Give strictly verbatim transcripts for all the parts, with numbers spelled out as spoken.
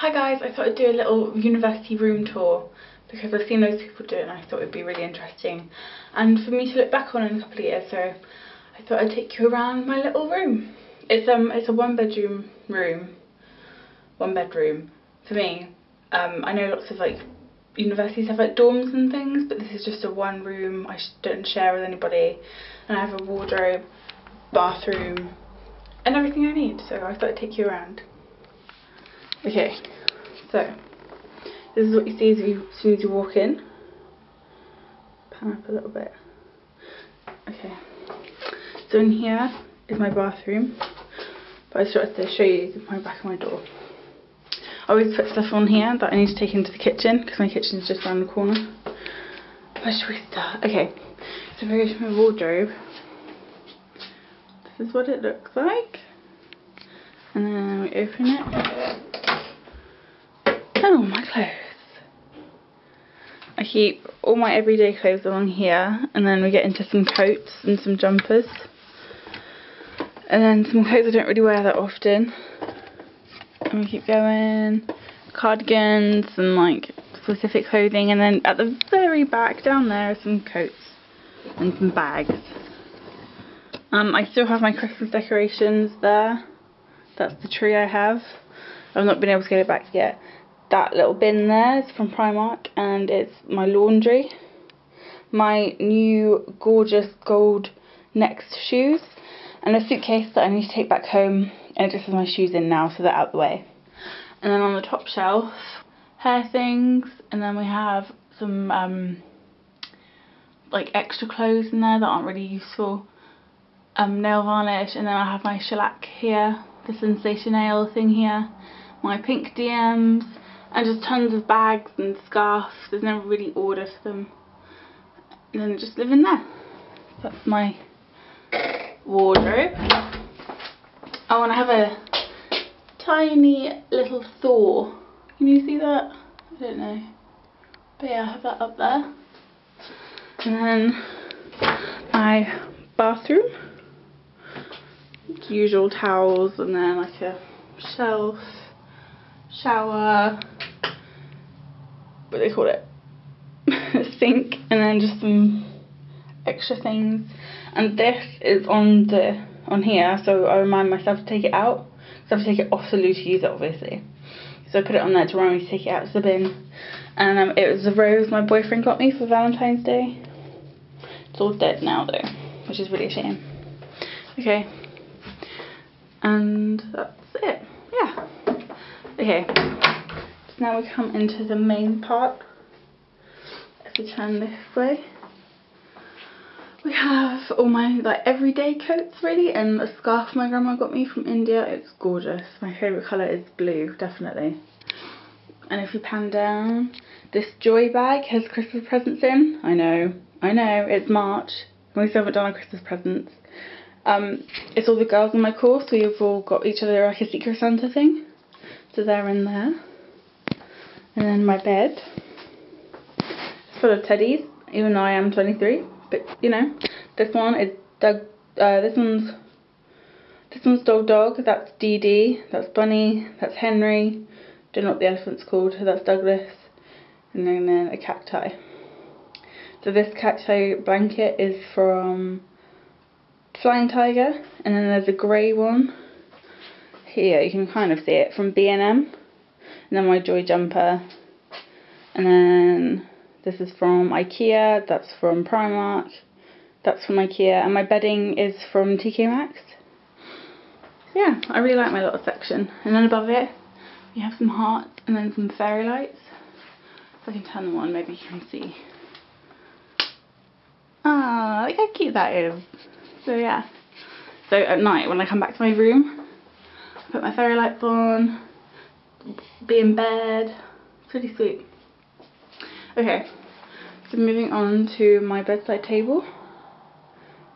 Hi guys, I thought I'd do a little university room tour because I've seen those people do it and I thought it'd be really interesting and for me to look back on in a couple of years, so I thought I'd take you around my little room. It's um it's a one bedroom room, one bedroom for me. Um, I know lots of like universities have like dorms and things, but this is just a one room. I don't share with anybody, and I have a wardrobe, bathroom, and everything I need. So I thought I'd take you around. Okay, so this is what you see as, you, as soon as you walk in. Pan up a little bit. Okay, so in here is my bathroom, but I just wanted to show you my back of my door. I always put stuff on here that I need to take into the kitchen because my kitchen is just around the corner. Where should we start? Okay, so if I go to my wardrobe, this is what it looks like. And then we open it. Oh, my clothes. I keep all my everyday clothes along here, and then we get into some coats and some jumpers, and then some clothes I don't really wear that often, and we keep going, cardigans and like specific clothing, and then at the very back down there are some coats and some bags. Um, I still have my Christmas decorations there. That's the tree I have. I've not been able to get it back yet. That little bin there is from Primark, and it's my laundry, my new gorgeous gold Next shoes, and a suitcase that I need to take back home, and it just has my shoes in now, so they're out the way. And then on the top shelf, hair things, and then we have some um, like extra clothes in there that aren't really useful, um, nail varnish, and then I have my shellac here, the Sensation Ale thing here, my pink D Ms, and just tons of bags and scarves. There's no really order for them, and then they just live in there. That's my wardrobe. I want to have a tiny little thaw. Can you see that? I don't know, but yeah, I have that up there. And then my bathroom, usual towels, and then like a shelf, shower, what do they call it, sink, and then just some extra things. And this is on the on here, so I remind myself to take it out, because I have to take it off the loo to use it obviously, so I put it on there to remind me to take it out to the bin. And um, it was the rose my boyfriend got me for Valentine's Day. It's all dead now though, which is really a shame. Okay, and that's it. Yeah. Okay, so now we come into the main part. If we turn this way, we have all my like everyday coats really, and a scarf my grandma got me from India. It's gorgeous. My favourite colour is blue, definitely. And if you pan down, this joy bag has Christmas presents in. I know, I know, it's March and we still haven't done our Christmas presents. Um, it's all the girls in my course, so we've all got each other like a Secret Santa thing. So they're in there. And then my bed, it's full of teddies, even though I am twenty-three. But you know, this one is Doug. Uh, this one's this one's Dog Dog. That's Dee Dee. That's Bunny. That's Henry. Don't know what the elephant's called. So that's Douglas. And then, and then a cacti. So this cacti blanket is from Flying Tiger. And then there's a grey one. Here you can kind of see it, from B and M, and then my joy jumper, and then this is from Ikea, that's from Primark, that's from Ikea, and my bedding is from T K Maxx. So yeah, I really like my little section. And then above it you have some hearts and then some fairy lights. If I can turn them on, maybe you can see. Ah, look how cute that is. So yeah, so at night when I come back to my room, put my fairy lights on, be in bed. It's pretty sweet. Okay, so moving on to my bedside table,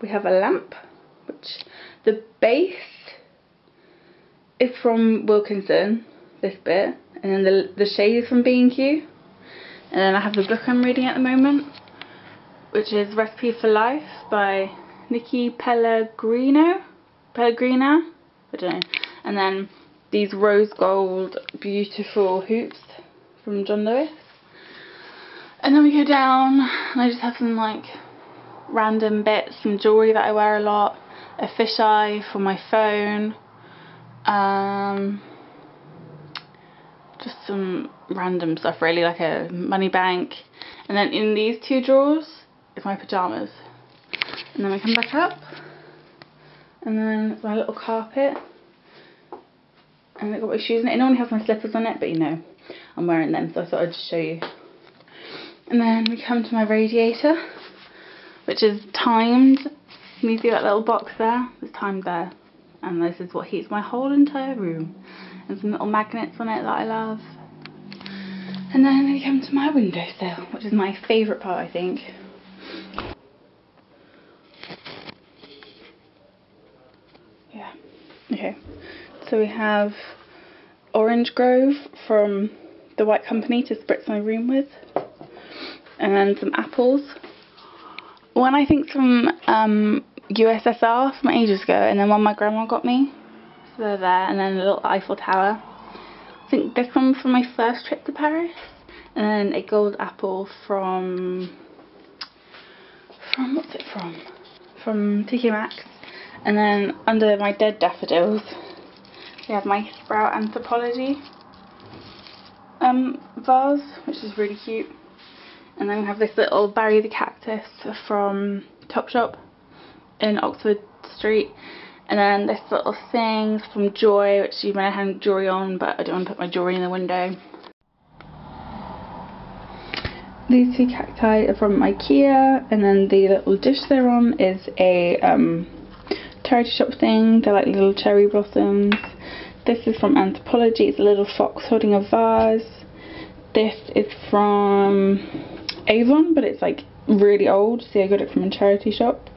we have a lamp, which the base is from Wilkinson, this bit, and then the, the shade is from B and Q. And then I have the book I'm reading at the moment, which is Recipe for Life by Nicky Pellegrino, Pellegrina, I don't know. And then these rose gold beautiful hoops from John Lewis. And then we go down and I just have some like random bits, some jewellery that I wear a lot, a fisheye for my phone, um, just some random stuff really, like a money bank. And then in these two drawers is my pyjamas. And then we come back up and then my little carpet. And I've got my shoes in it. It normally has my slippers on it, but you know, I'm wearing them, so I thought I'd just show you. And then we come to my radiator, which is timed. You can see that little box there? It's timed there. And this is what heats my whole entire room. And some little magnets on it that I love. And then we come to my windowsill, which is my favourite part, I think. Yeah. Okay. So we have Orange Grove from The White Company to spritz my room with, and then some apples. One I think from um, U S S R from ages ago, and then one my grandma got me. So they're there, and then a little Eiffel Tower. I think this one from my first trip to Paris, and then a gold apple from from what's it from? From T K Maxx, and then under my dead daffodils. We have my Sprout Anthropologie um, vase, which is really cute. And then we have this little Barry the Cactus from Topshop in Oxford Street. And then this little thing from Joy, which you might hang jewellery on, but I don't want to put my jewellery in the window. These two cacti are from Ikea, and then the little dish they're on is a um, charity shop thing. They're like little cherry blossoms. This is from Anthropologie, it's a little fox holding a vase. This is from Avon, but it's like really old, see I got it from a charity shop.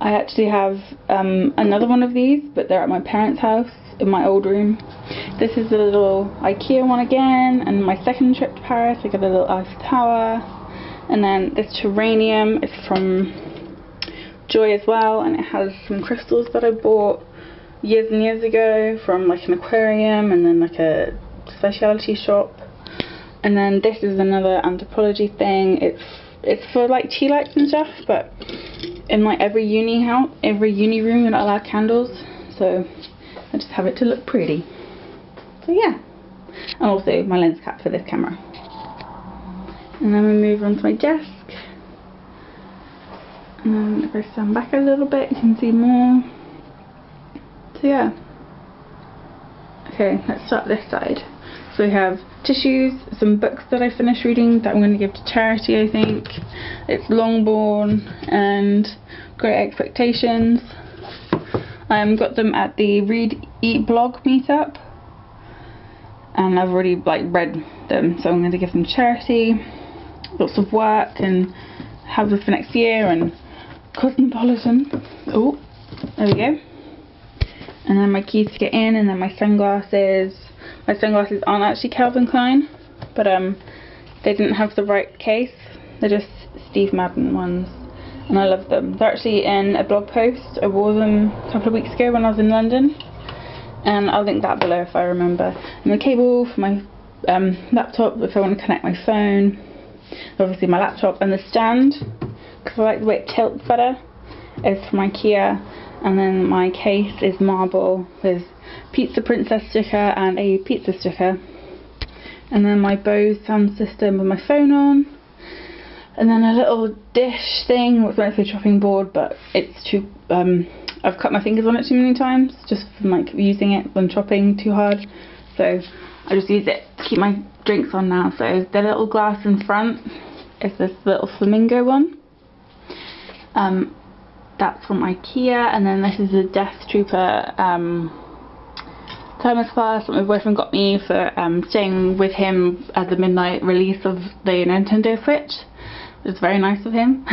I actually have um, another one of these, but they're at my parents' house in my old room. This is the little Ikea one again, and my second trip to Paris I got a little Eiffel Tower. And then this terrarium is from Joy as well, and it has some crystals that I bought years and years ago from like an aquarium and then like a specialty shop. And then this is another Anthropologie thing. It's it's for like tea lights and stuff, but in like every uni house, every uni room you're not allowed candles, so I just have it to look pretty. So yeah, and also my lens cap for this camera. And then we move on to my desk, and then if I stand back a little bit you can see more. So yeah, okay, let's start this side. So we have tissues, some books that I finished reading that I'm going to give to charity I think. It's Longbourn and Great Expectations. I um, got them at the Read Eat Blog meetup, and I've already like read them, so I'm going to give them to charity. Lots of work and have them for next year, and Cosmopolitan. Oh, there we go. And then my keys to get in, and then my sunglasses. My sunglasses aren't actually Calvin Klein, but um, they didn't have the right case. They're just Steve Madden ones, and I love them. They're actually in a blog post. I wore them a couple of weeks ago when I was in London, and I'll link that below if I remember. And the cable for my um, laptop if I want to connect my phone. Obviously my laptop, and the stand, because I like the way it tilts better, is from Ikea. And then my case is marble with Pizza Princess sticker and a pizza sticker. And then my Bose sound system with my phone on. And then a little dish thing, which went for a chopping board, but it's too, um, I've cut my fingers on it too many times, just from like using it when chopping too hard. So I just use it to keep my drinks on now. So the little glass in front is this little flamingo one. Um, That's from Ikea, and then this is the Death Trooper um, thermos glass that my boyfriend got me for um, staying with him at the midnight release of the Nintendo Switch, which is very nice of him.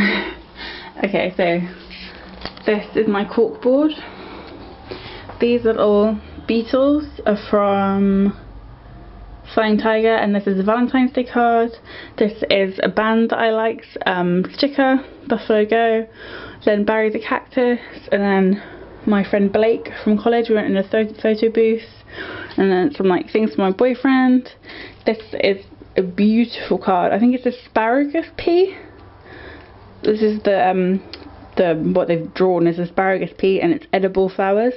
Okay, so this is my corkboard. These little beetles are from Flying Tiger, and this is a Valentine's Day card. This is a band that I liked, um, sticker, Buffalo Go. Then Barry the Cactus, and then my friend Blake from college. We went in a photo booth, And then some like things for my boyfriend. This is a beautiful card. I think it's Asparagus Pea. This is the um the what they've drawn is Asparagus Pea, and it's edible flowers,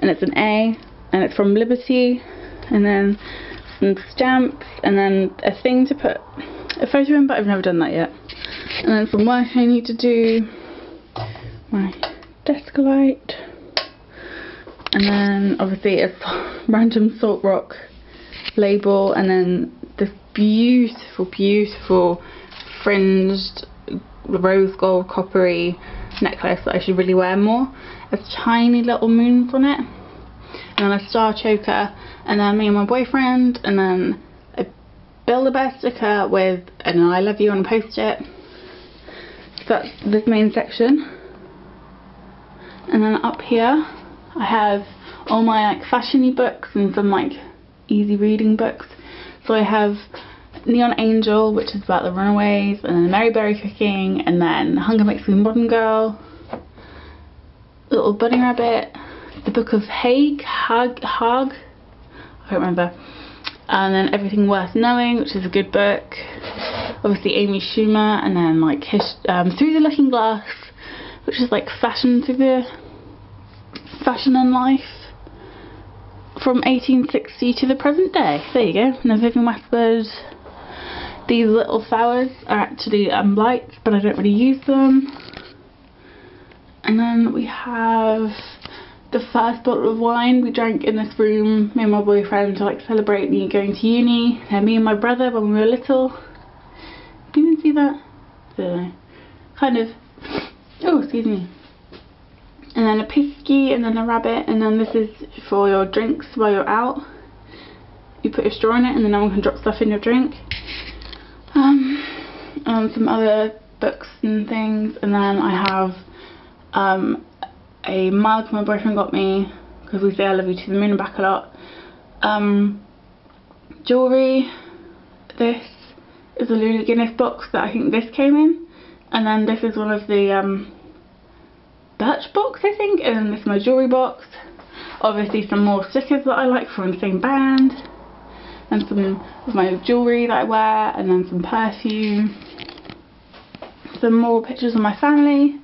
and it's an A, and it's from Liberty, and then some stamps, and then a thing to put a photo in, but I've never done that yet. And then from work I need to do my desk light, and then obviously a random salt rock label, and then this beautiful beautiful fringed rose gold coppery necklace that I should really wear more. There's tiny little moons on it, and then a star choker, and then me and my boyfriend, and then a Build a Bear sticker with an I love you on a post-it. So that's this main section, and then up here I have all my like fashiony books and some like easy reading books. So I have Neon Angel, which is about the Runaways, and then Mary Berry cooking, and then Hunger Makes Me Modern Girl, Little Bunny Rabbit, the Book of Haig, Hag, Hag, I don't remember, and then Everything Worth Knowing, which is a good book. Obviously Amy Schumer, and then like his, um, Through the Looking Glass, which is like fashion through the fashion and life from eighteen sixty to the present day. There you go. And then Vivian Westwood. These little flowers are actually um, lights, but I don't really use them. And then we have the first bottle of wine we drank in this room, me and my boyfriend, to like celebrate me going to uni. And me and my brother when we were little. Do you even see that? I don't know. Kind of. Oh, excuse me. And then a pisky, and then a rabbit, and then this is for your drinks while you're out. You put your straw in it, and then no one can drop stuff in your drink. Um, and some other books and things, and then I have um, a mug my boyfriend got me, because we say I love you to the moon and back a lot. Um, jewellery, this is a Lulu Guinness box that I think this came in, and then this is one of the um, birch box I think, and then this is my jewellery box. Obviously some more stickers that I like from the same band, and some of my jewellery that I wear, and then some perfume, some more pictures of my family.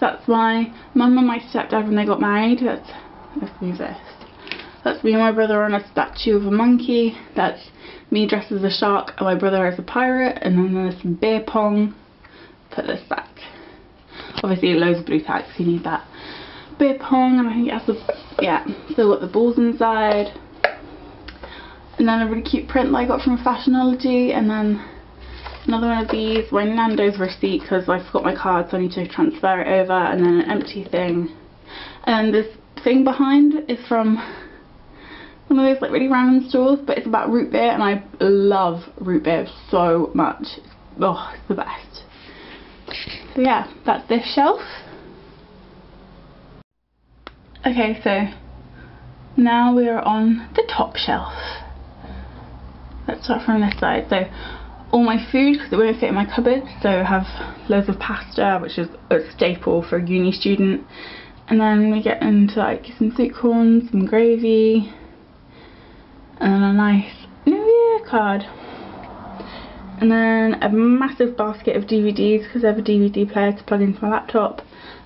That's my mum and my stepdad when they got married. That's, let's move this. That's me and my brother on a statue of a monkey. That's me dressed as a shark and my brother as a pirate, and then there's some beer pong. Put this back. Obviously loads of blue tacks, you need that. Beer pong, and I think it has the, yeah, still got the balls inside. And then a really cute print that I got from Fashionology, and then another one of these, my Nando's receipt, because I forgot my card so I need to transfer it over, and then an empty thing. And this thing behind is from one of those like really random stores, but it's about root beer, and I love root beer so much. Oh, it's the best. So yeah, that's this shelf. Okay, so now we are on the top shelf. Let's start from this side. So all my food, because it won't fit in my cupboard, so I have loads of pasta, which is a staple for a uni student. And then we get into like some sweet corn, some gravy, and then a nice New Year card. And then a massive basket of D V Ds, because I have a D V D player to plug into my laptop.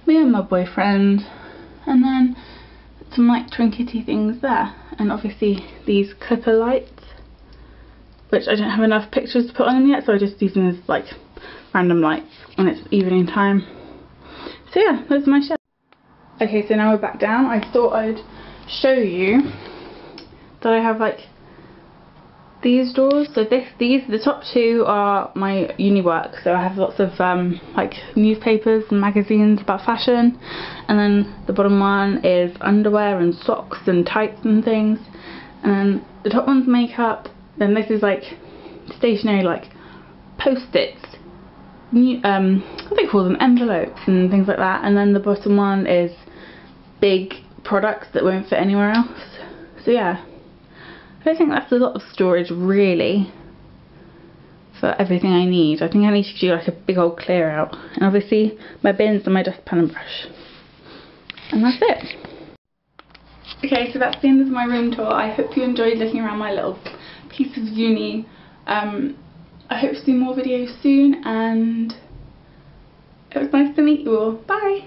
Me and my boyfriend. And then some like trinkety things there. And obviously these clipper lights, which I don't have enough pictures to put on them yet, so I just use them as like random lights when it's evening time. So yeah, that's my shelf. Okay, so now we're back down. I thought I'd show you that I have like these drawers. So this, these, the top two are my uni work, so I have lots of um, like newspapers and magazines about fashion, and then the bottom one is underwear and socks and tights and things, and then the top one's makeup, then this is like stationery, like post-its, new, um, what do they call them, envelopes and things like that, and then the bottom one is big products that won't fit anywhere else. So yeah, I think that's a lot of storage really for everything I need. I think I need to do like a big old clear out, and obviously my bins and my dustpan and brush, and that's it. Okay, so that's the end of my room tour. I hope you enjoyed looking around my little piece of uni. Um, I hope to do more videos soon, and it was nice to meet you all. Bye!